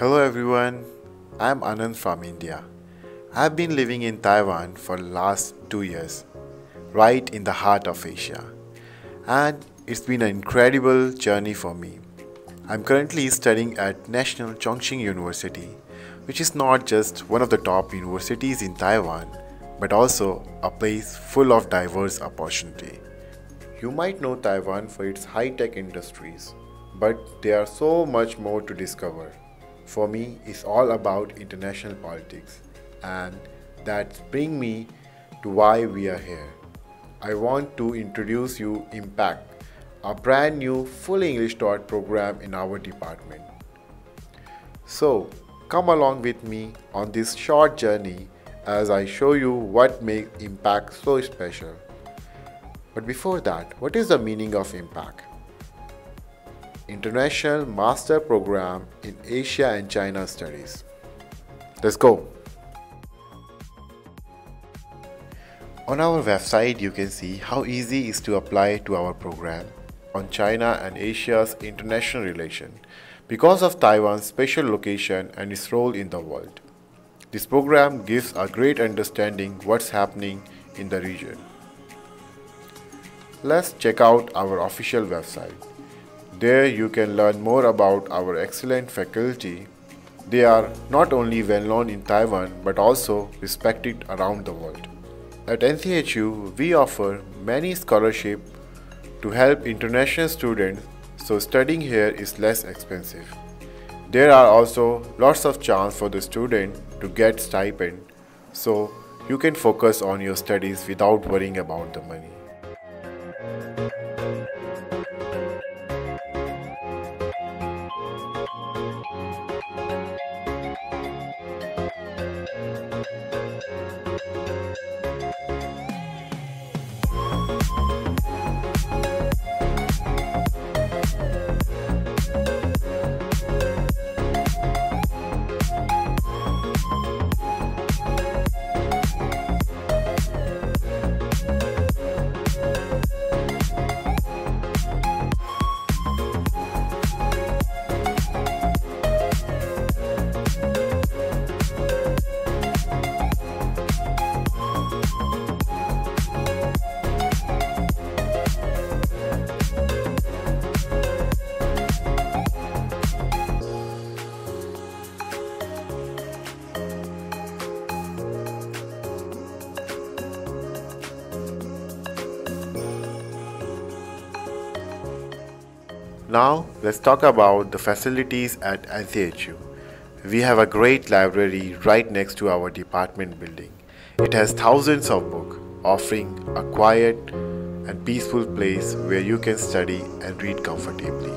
Hello everyone, I'm Anand from India. I've been living in Taiwan for the last 2 years, right in the heart of Asia. And it's been an incredible journey for me. I'm currently studying at National Chung Hsing University, which is not just one of the top universities in Taiwan, but also a place full of diverse opportunity. You might know Taiwan for its high-tech industries, but there are so much more to discover. For me, it's all about international politics, and that brings me to why we are here. I want to introduce you IMPACT, a brand new fully English taught program in our department. So come along with me on this short journey as I show you what makes IMPACT so special. But before that, what is the meaning of IMPACT? International Master Program in Asia and China Studies. Let's go! On our website, you can see how easy it is to apply to our program on China and Asia's international relation because of Taiwan's special location and its role in the world. This program gives a great understanding what's happening in the region. Let's check out our official website. There you can learn more about our excellent faculty. They are not only well known in Taiwan but also respected around the world. At NCHU, we offer many scholarships to help international students, so studying here is less expensive. There are also lots of chance for the student to get stipend, so you can focus on your studies without worrying about the money. Now let's talk about the facilities at NCHU. We have a great library right next to our department building. It has thousands of books, offering a quiet and peaceful place where you can study and read comfortably.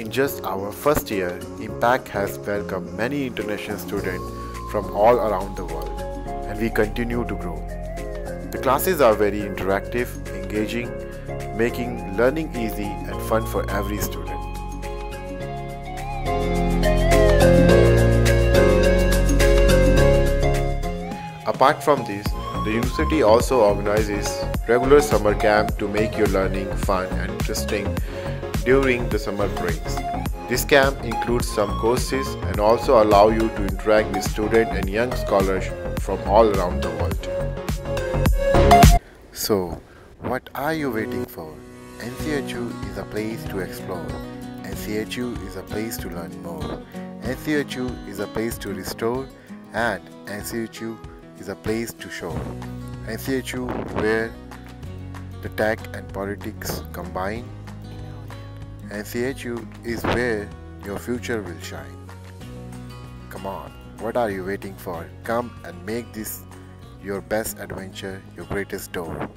In just our first year, IMPACT has welcomed many international students from all around the world. And we continue to grow. The classes are very interactive, engaging, making learning easy and fun for every student. Apart from this, the university also organizes regular summer camp to make your learning fun and interesting during the summer breaks. This camp includes some courses and also allow you to interact with students and young scholars from all around the world. So, what are you waiting for? NCHU is a place to explore. NCHU is a place to learn more. NCHU is a place to restore, and NCHU is a place to show. NCHU, where the tech and politics combine. NCHU is where your future will shine. Come on, what are you waiting for? Come and make this your best adventure, your greatest door.